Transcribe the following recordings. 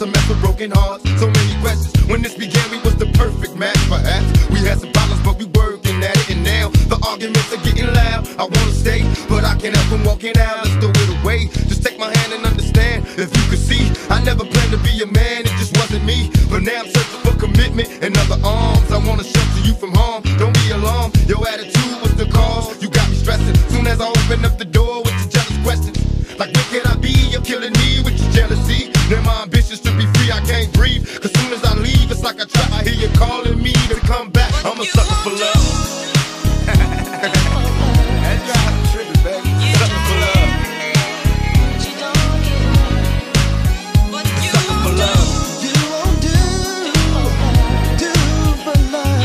a mess of broken hearts, so many questions. When this began, we was the perfect match, perhaps. We had some problems, but we working at it, and now the arguments are getting loud. I wanna stay, but I can't help from walking out. Let's throw it away, just take my hand and understand. If you could see, I never planned to be a man, it just wasn't me. But now I'm searching for commitment and other arms. I wanna shelter you from harm, don't be alarmed. Your attitude was the cause, you got me stressing. Soon as I open up the door with your jealous questions, like where can I be? You're killing me with your jealousy. Now my ambitions to be free, I can't breathe. Cause soon as I leave, it's like a trap. I hear you calling me to come back. I'm a sucker for love. That's right, I'm tripping, baby. Sucker for love. Sucker for love. You won't do for love.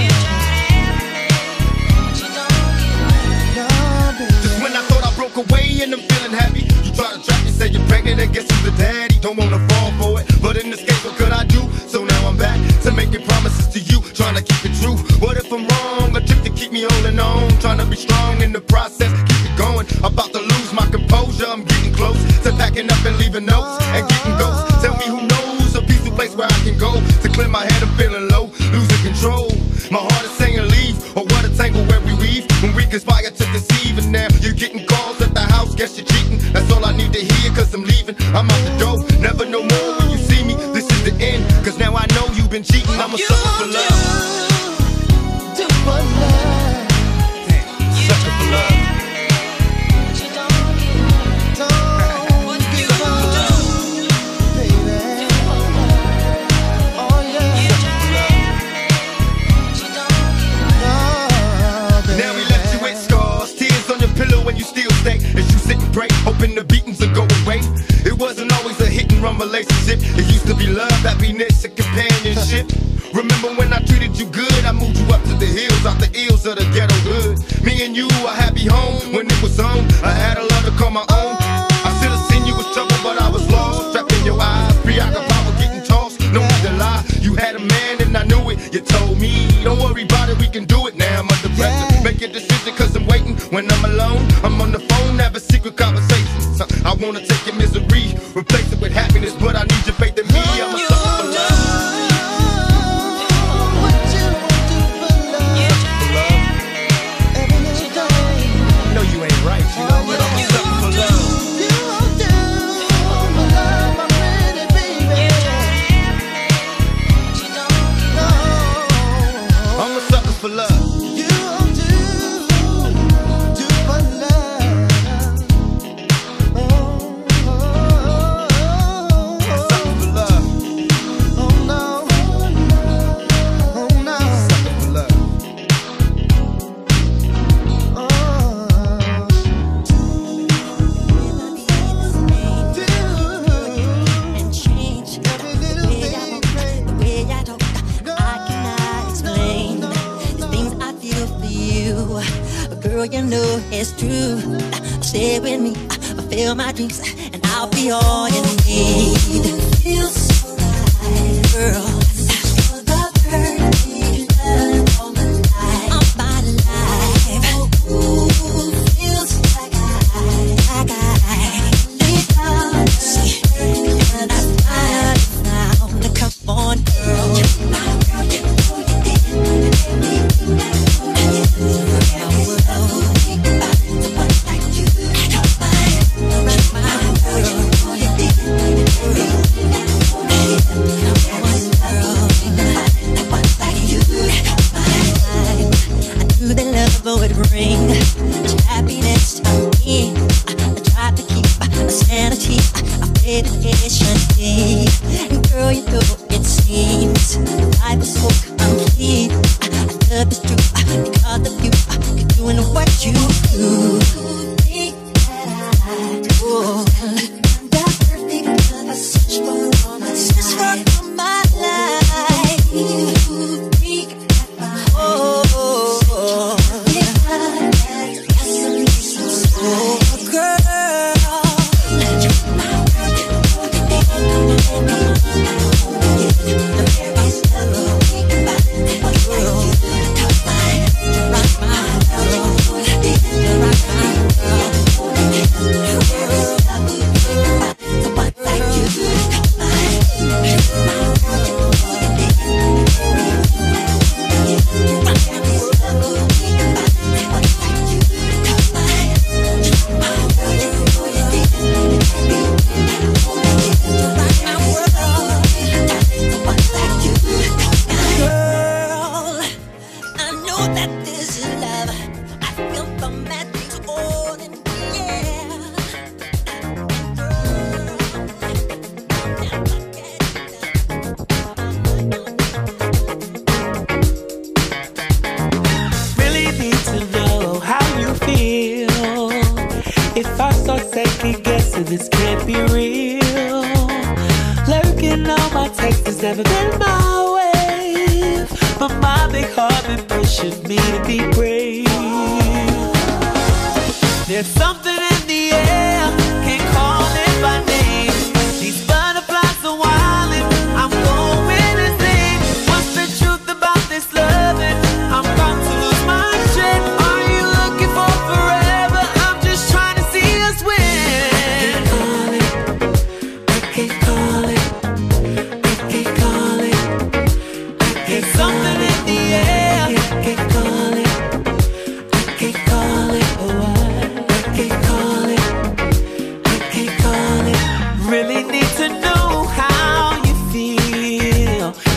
Just when I thought I broke away and I'm feeling happy, you try to trap me, say you're pregnant, I guess you're the daddy. Don't wanna fall for it, but in this case, what could I do? So now I'm back to making promises to you, trying to keep it true. What if I'm wrong? A trick to keep me holding on, trying to be strong in the process, keep it going. About to lose my composure, I'm getting close to packing up and leaving notes and getting ghosts. Tell me who knows a peaceful place where I can go to clear my head. I'm feeling low, losing control. My heart is saying leave, or what a tangle where we weave when we conspire to deceive. And now you're getting calls at the house, guess you're cheating. That's all I need to hear, cause I'm leaving. I'm out the door, never no more when you see me. This is the end, cause now I know you've been cheating. I'm a sucker for love. Do for love. Sucker for love. Now we left you with scars, tears on your pillow, and you still stay. As you sit and pray, hoping the beatings will go away. It wasn't always a hit and run relationship. It used to be love, happiness, and companionship. Remember when I treated you good? I moved you up to the hills, out the ills of the ghetto hood. Me and you, a happy home when it was on. I had a love to call my own. I should have seen you was trouble, but I was lost, trapped in your eyes, preoccupied with getting tossed. No need to lie, you had a man and I knew it. You told me, don't worry about it, we can do it. Now I'm under pressure, make a decision cause I'm waiting. When I'm alone, I'm on the phone, have a secret conversation. I wanna take your misery, replace it with happiness, but I need your faith in me. I'm a sucker for love. You know it's true. Stay with me, fulfill my dreams, and I'll be all you need. You feel so right, girl. For the burning love all my life, all my life. Ooh, feels like I see when I find now. Come on, girl. You're my girl. You know you did. If I start second guessing, this can't be real. Lurking on my text has never been my way, but my big heart been pushing me to be brave. There's something in the air, can't call it by name. These butterflies are wildin', I'm going.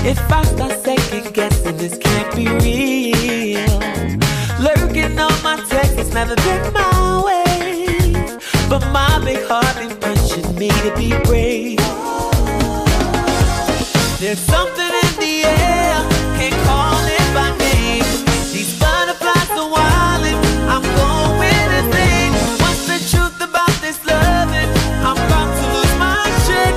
If I start second guessing, this can't be real. Lurking on my text, it's never been my way, but my big heart been pushing me to be brave. There's something in the air, can't call it by name. These butterflies are wildin', I'm going insane. What's the truth about this lovin'? I'm about to lose my shit.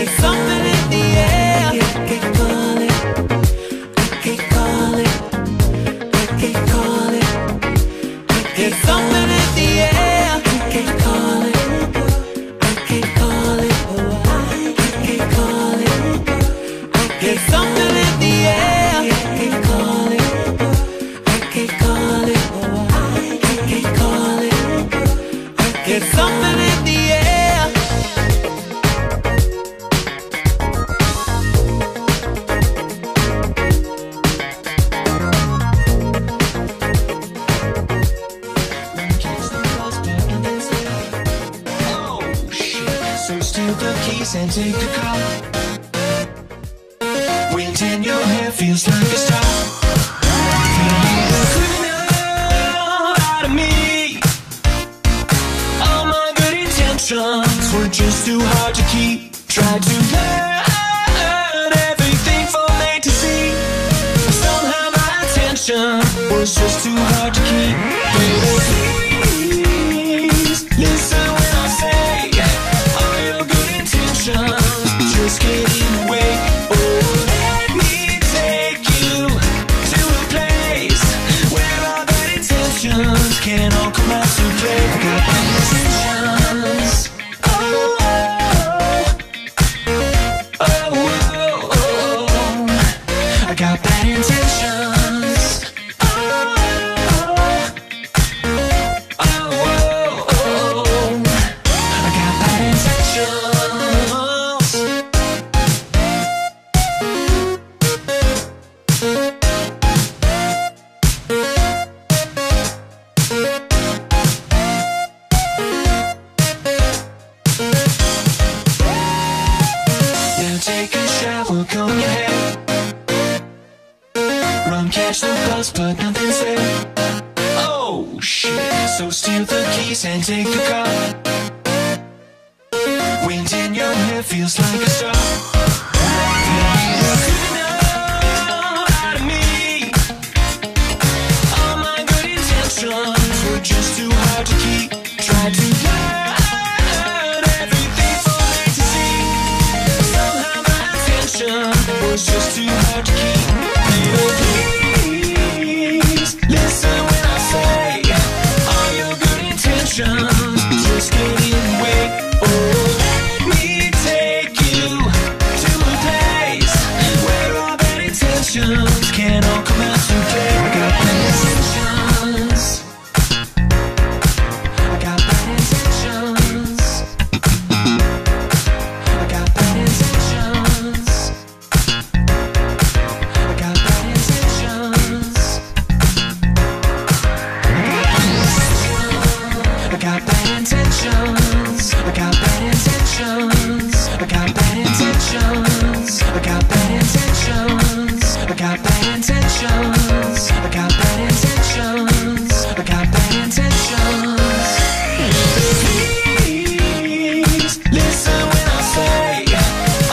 Listen when I say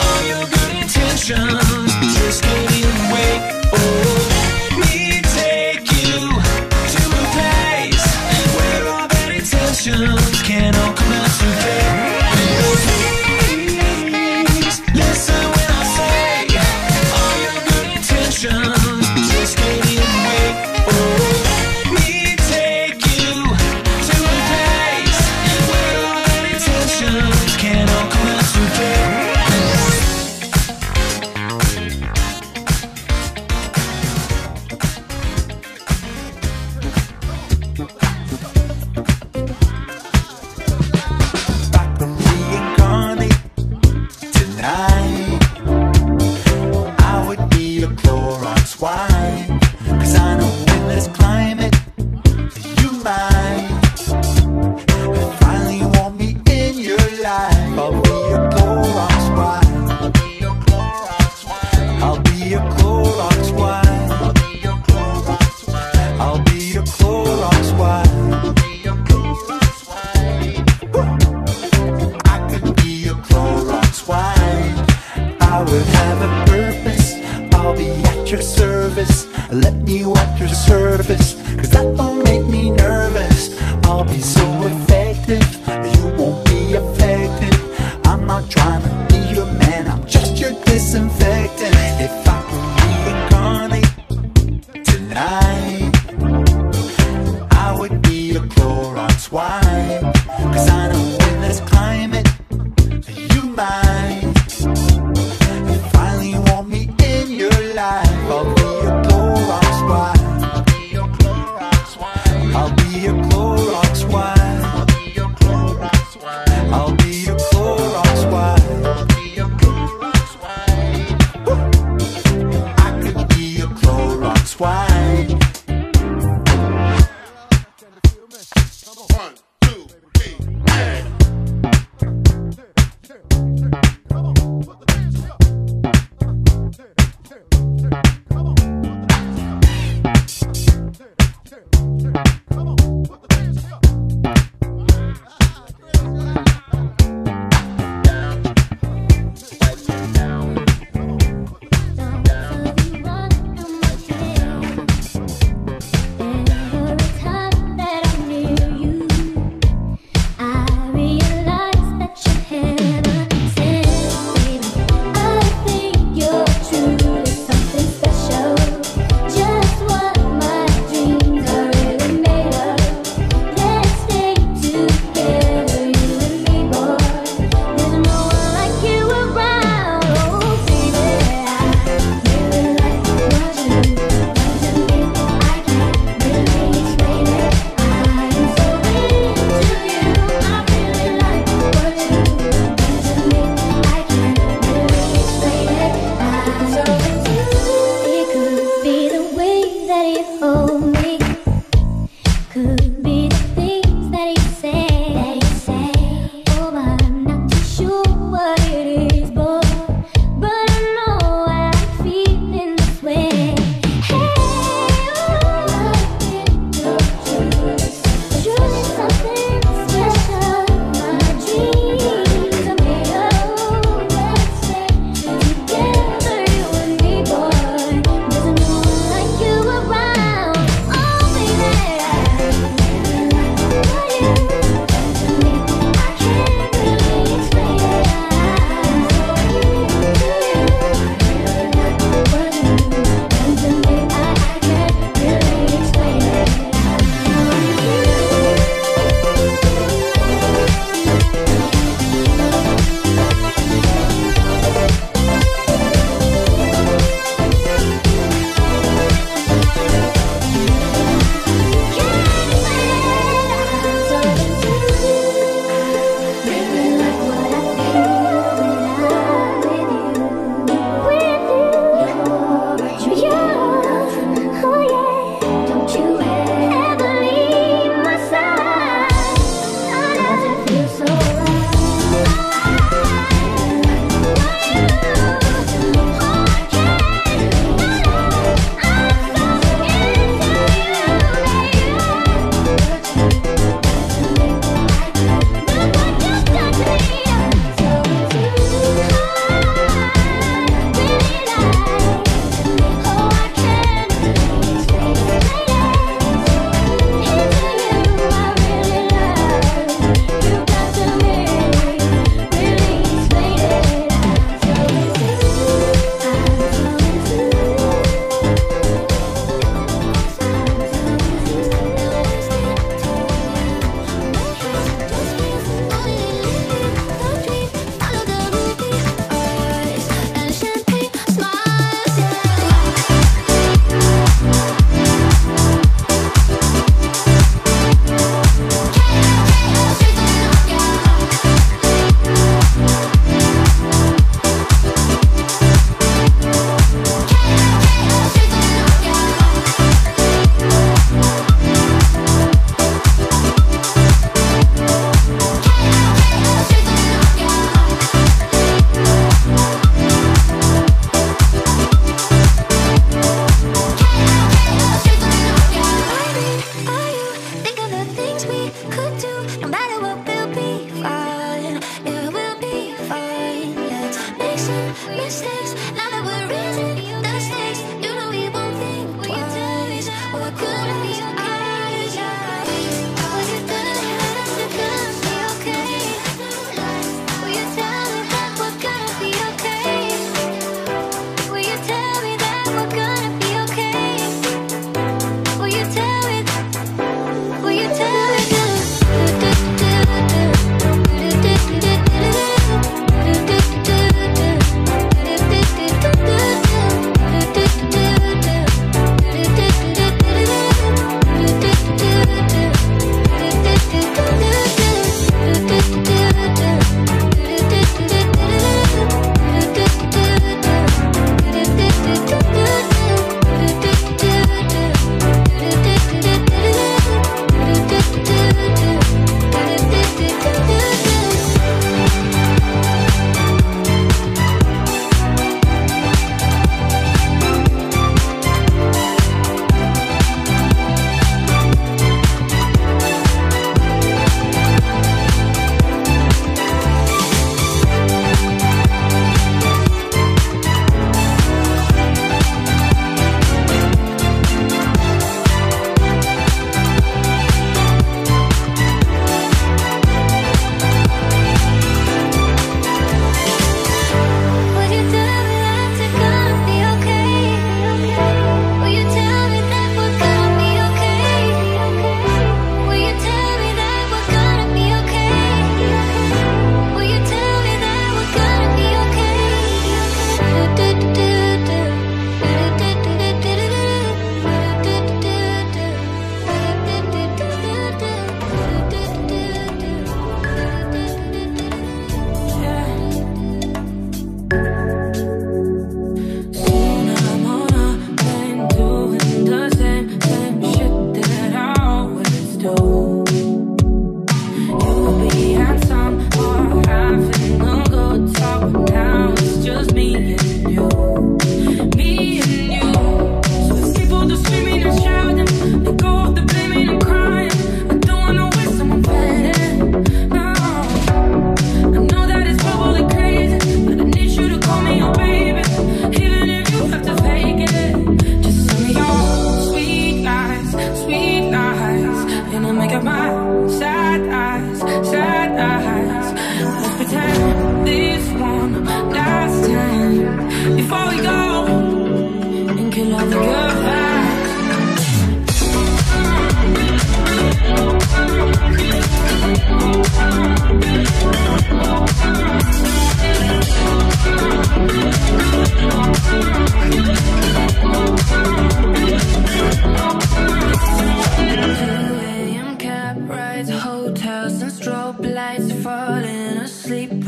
let you at your service, cause that don't make me nervous. I'll be so effective, you won't be affected. I'm not trying to be your man, I'm just your disinfectant. If I can reincarnate tonight, I would be a Clorox wipe, cause I know in this climate, you might finally want me in your life. I'll be a Clorox wipe.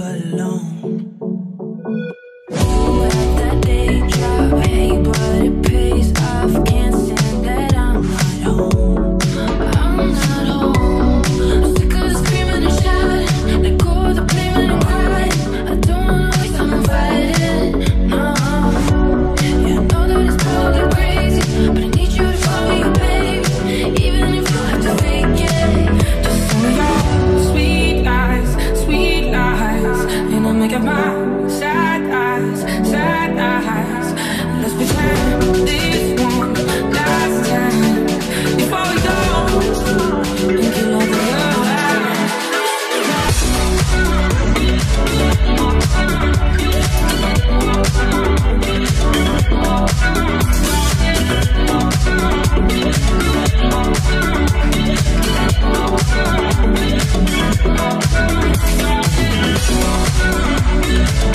alone. Oh, at that day job, hey, but it pays off. Can't stand that I'm not home. I'm not home. I'm sick of screaming and shouting. Let go of the blame and the crying. I don't want to waste time fighting. No, you know that it's probably crazy, but I need you to follow me, baby. Even if you have to fake it, just send me out. Sweet eyes, sweet eyes, and I'll make up my sad eyes. Let's pretend this won't last time before we go and kill all the love.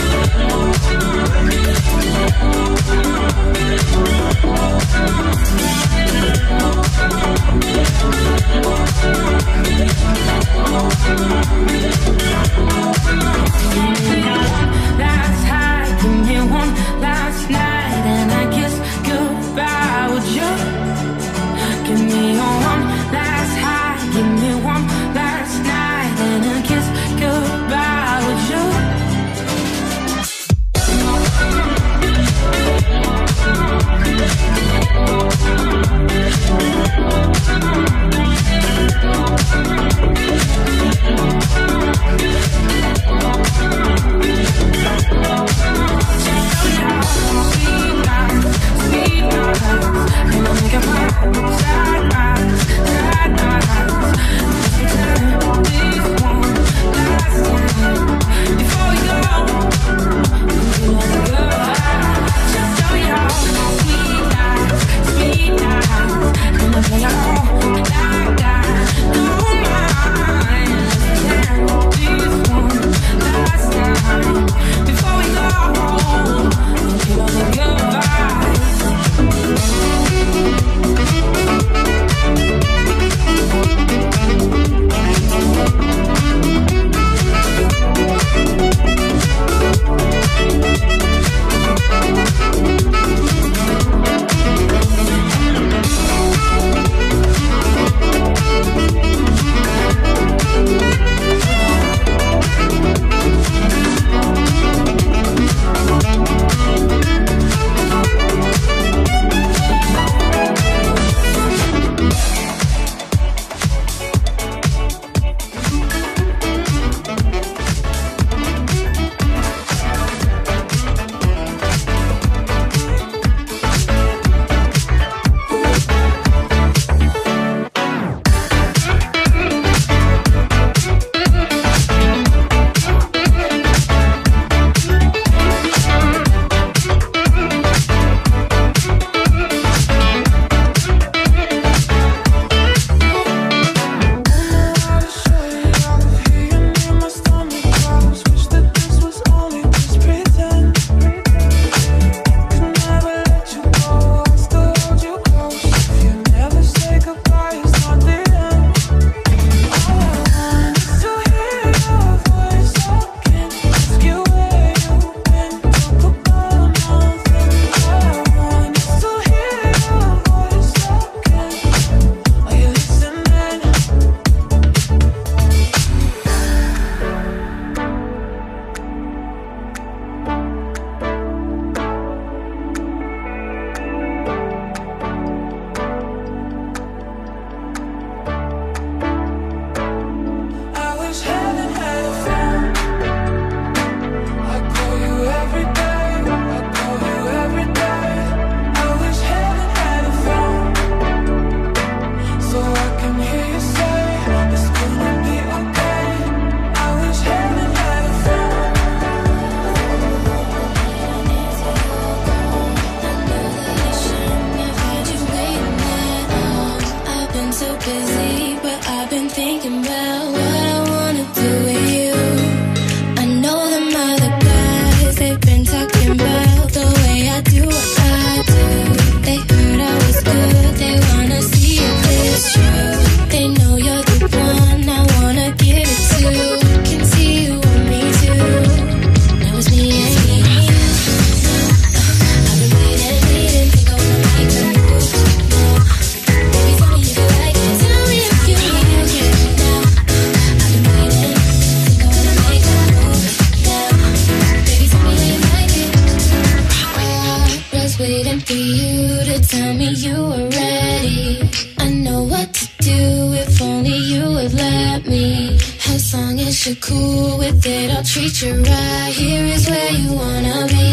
for you to tell me you were ready. I know what to do if only you would let me. As long as you're cool with it, I'll treat you right. Here is where you wanna be.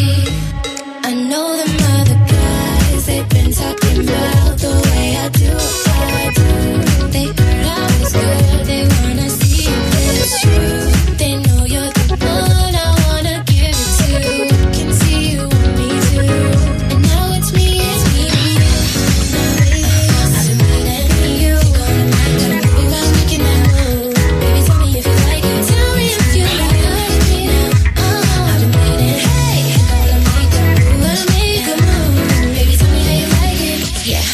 I know them other guys, they've been talking about the way I do what I do. They heard I was good, they wanna see if it's true. They know you're the one I wanna give it to. Can see you and me too. And now it's me and you. Now it is to me and you. Don't worry about making that move. Baby, tell me if you like it. Tell me if you like me now. Oh, I've been waiting. Hey, gotta make a move. Baby, tell me how you like it. Yeah.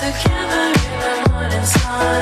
Together in the morning sun.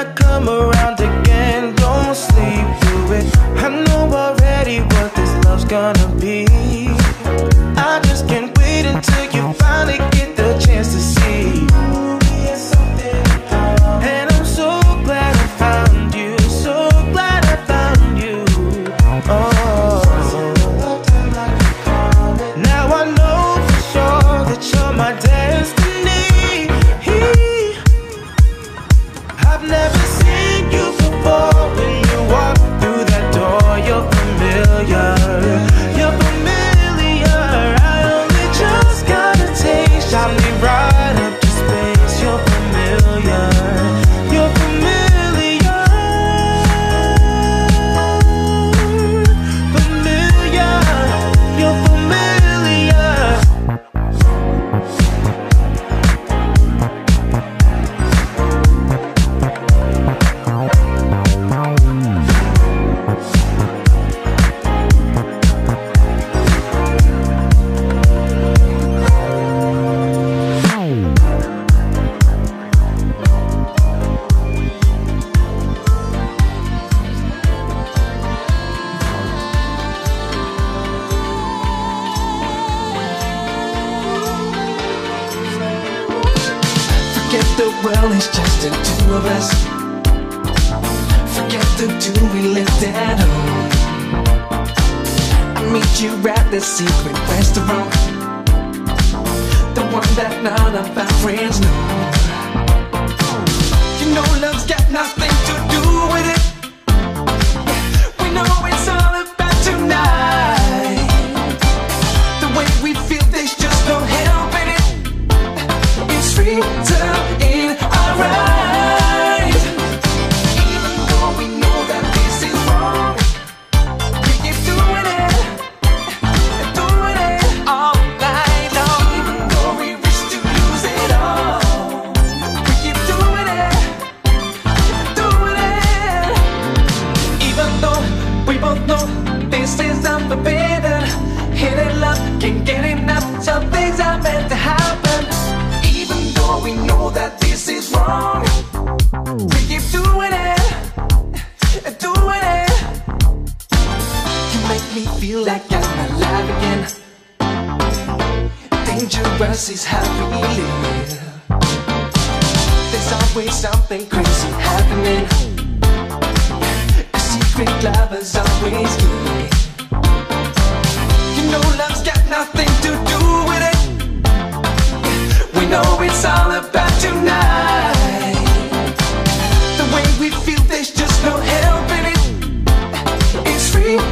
I come around again, don't sleep through it. I know already what this love's gonna be. I just can't wait until you finally get the chance to see. And I'm so glad I found you, so glad I found you. Oh, now I know for sure that you're my destiny. I've never seen you before. When you walk through that door, you're familiar. You're familiar. I only just got a taste. Shot me right up to space. You're familiar. You're familiar. Familiar. You're familiar. Forget the world, it's just the two of us. Forget the do we live at home. I meet you at the secret restaurant, the one that none of our friends know. You know love's got nothing to do with it. We know it's all about tonight. The way we feel, there's just no help in it. It's freedom. Feel like I'm alive again. Dangerous is how we live. There's always something crazy happening. A secret lover's always good. You know love's got nothing to do with it. We know it's all about tonight. The way we feel, there's just no help in it. It's freedom.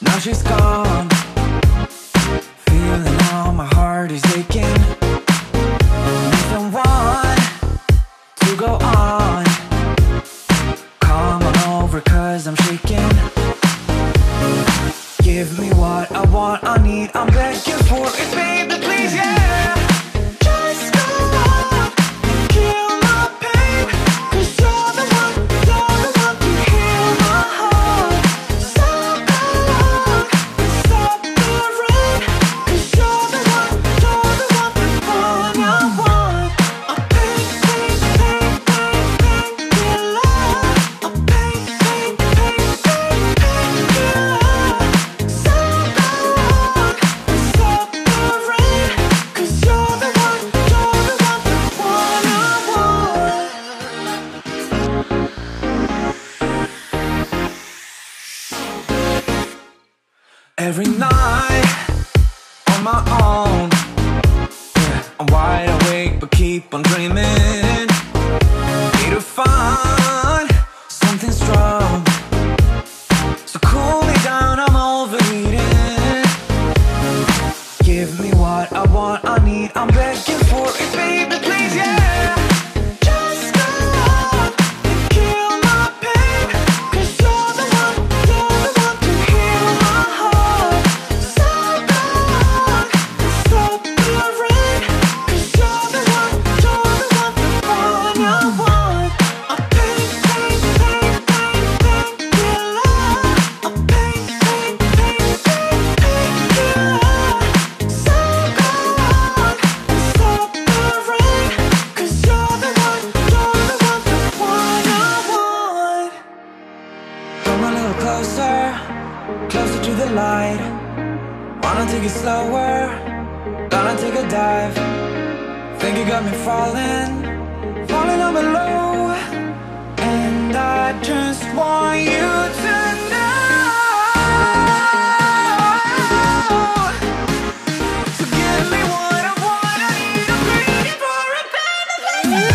Now she's gone, feeling all my heart is aching. Don't want to go on. Come on over, cause I'm shaking. Give me what I want, I need, I'm begging for it, baby, please, yeah. Every night, on my own, yeah, I'm wide awake but keep on dreaming. Need to find something strong, so cool me down, I'm overheating. closer to the light. Wanna take it slower, gonna take a dive. Think you got me falling, falling on my low. And I just want you to know, to give me what I want. I need a greedy for a better place.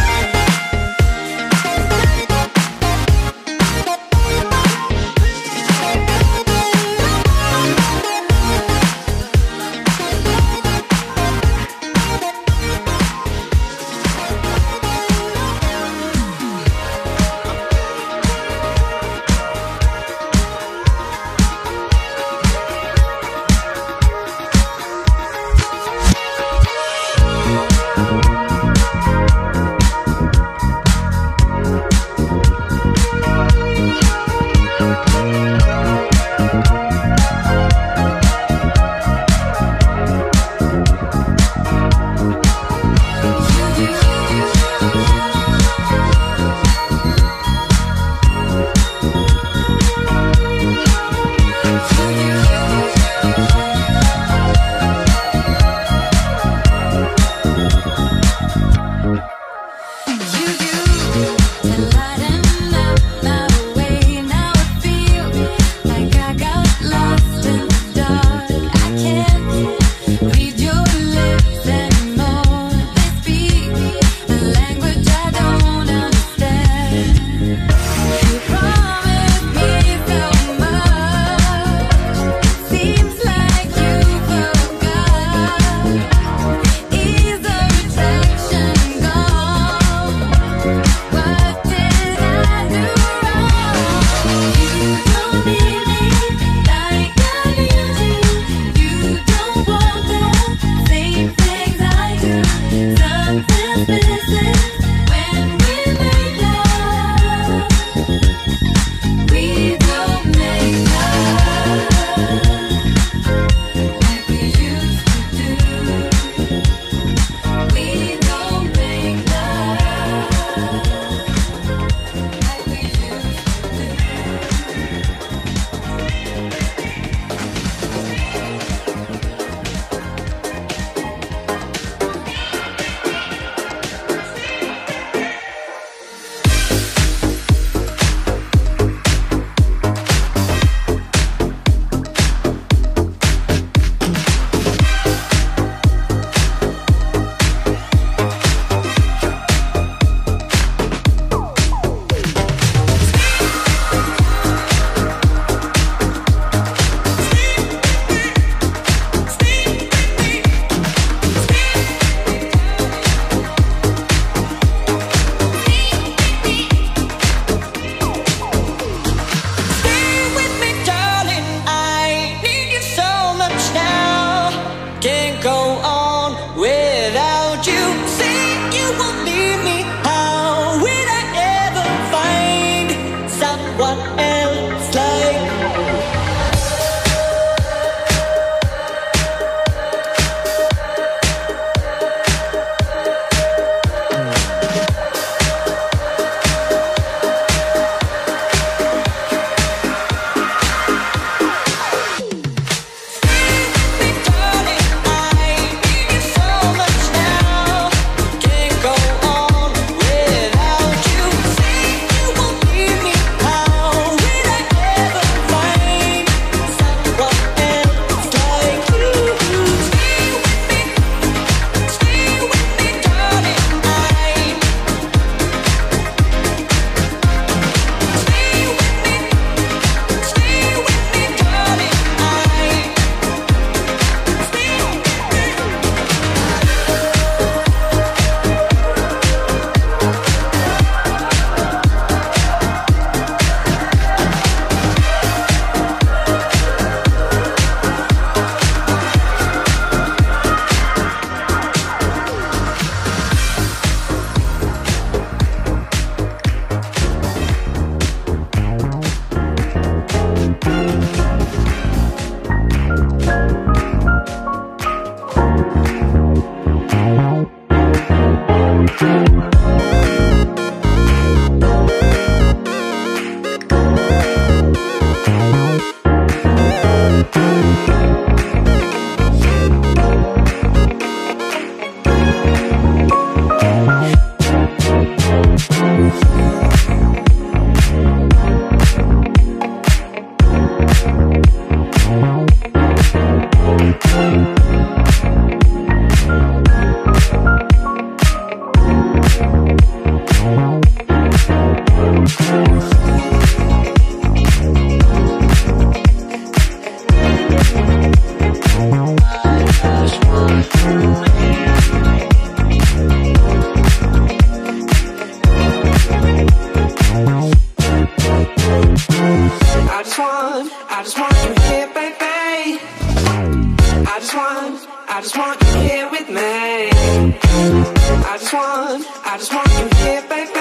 I just want you here with me. I just want you here, baby.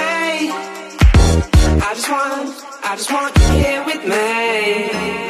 I just want you here with me.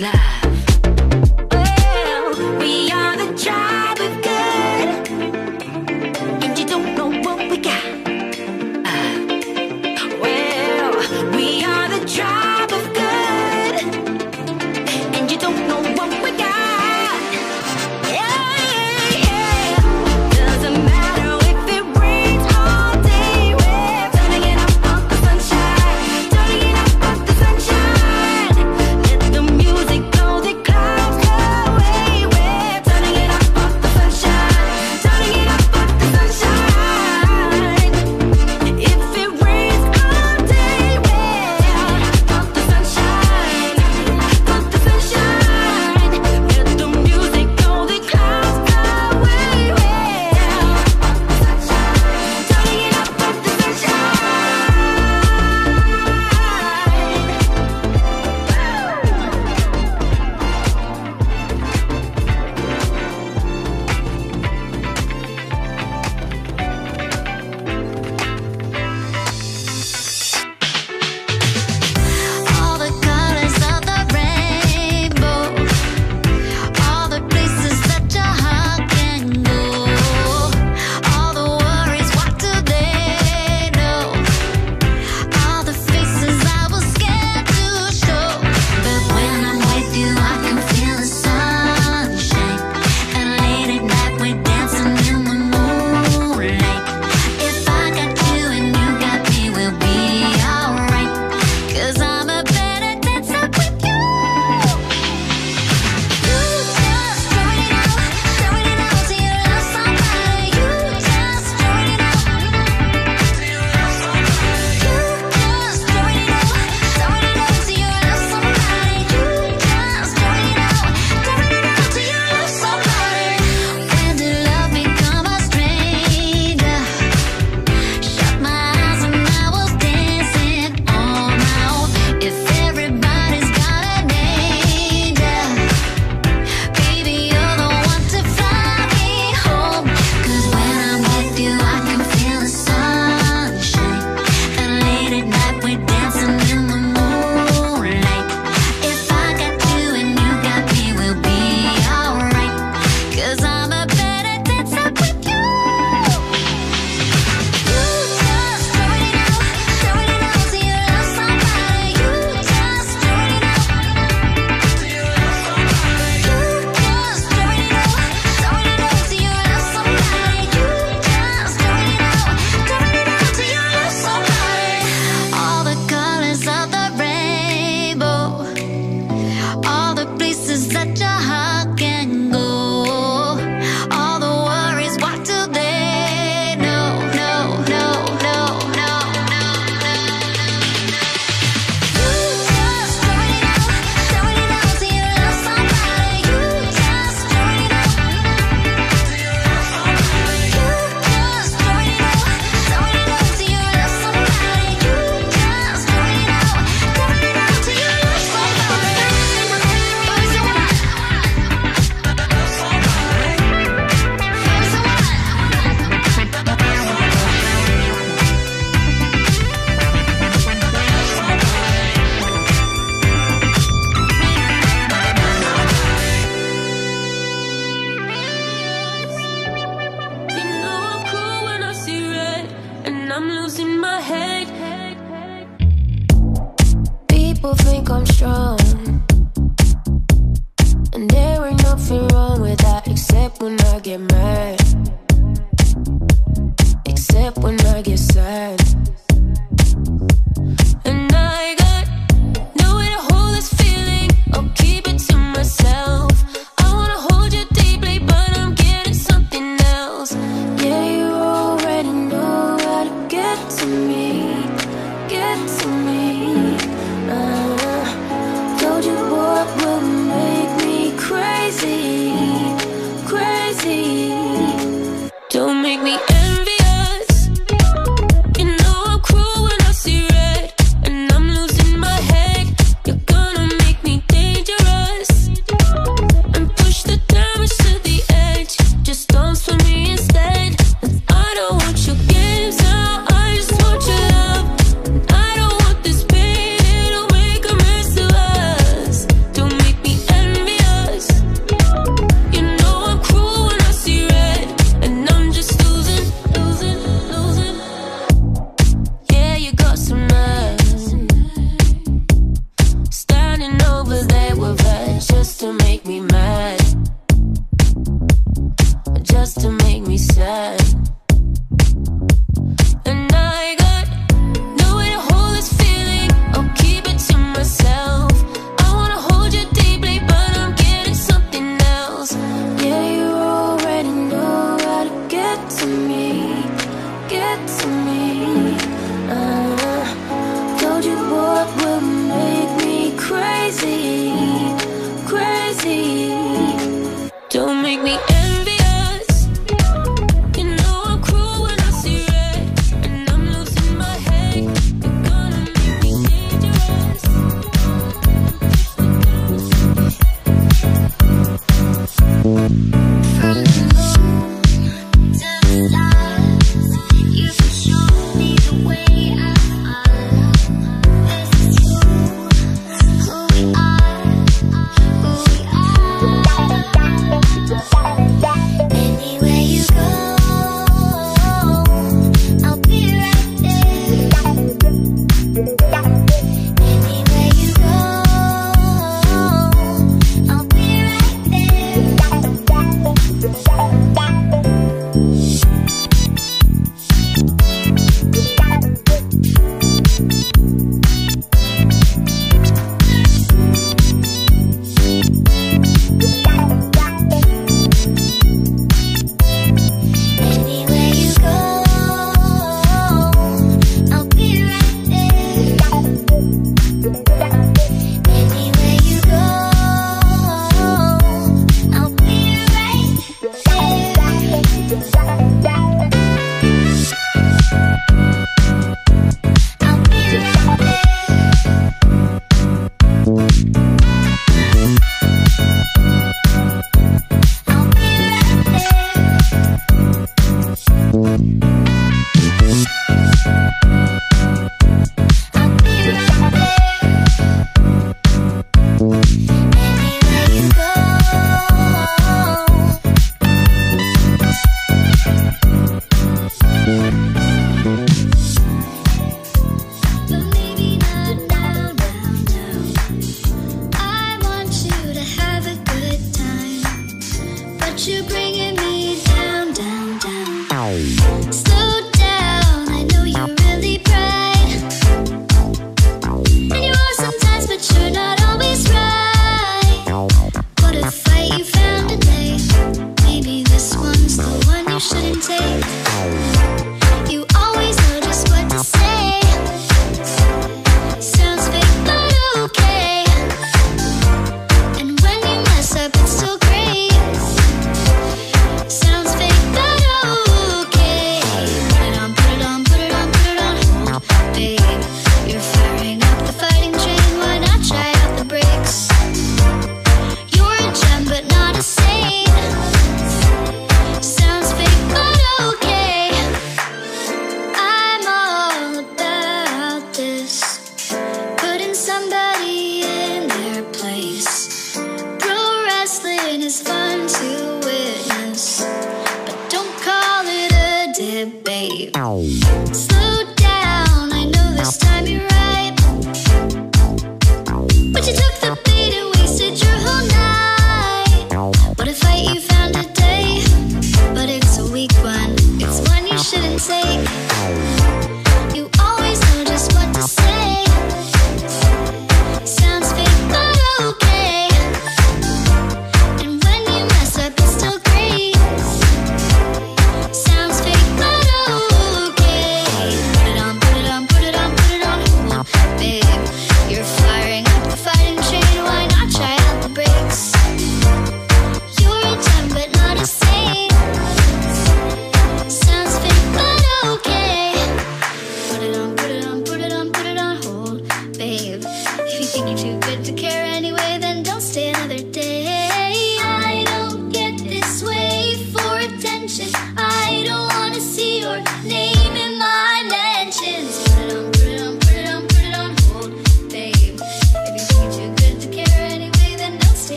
Go.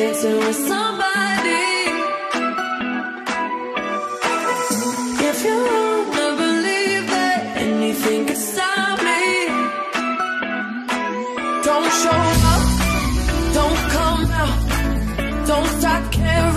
dancing with somebody. If you wanna believe that anything can stop me, don't show up, don't come out, don't stop caring.